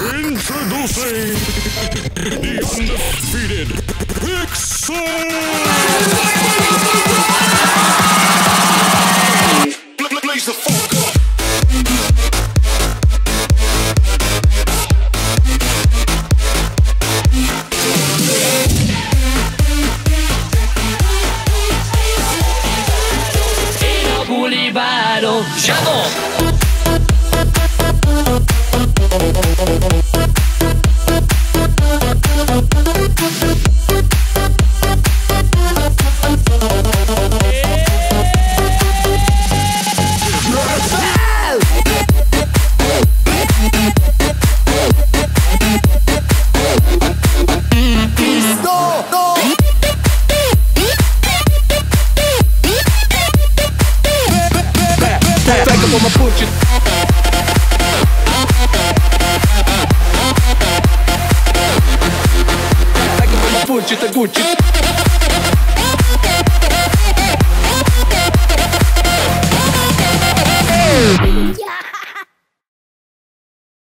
Introducing the undefeated PIXA! Blaze the fuck up! J'avance! I'ma put you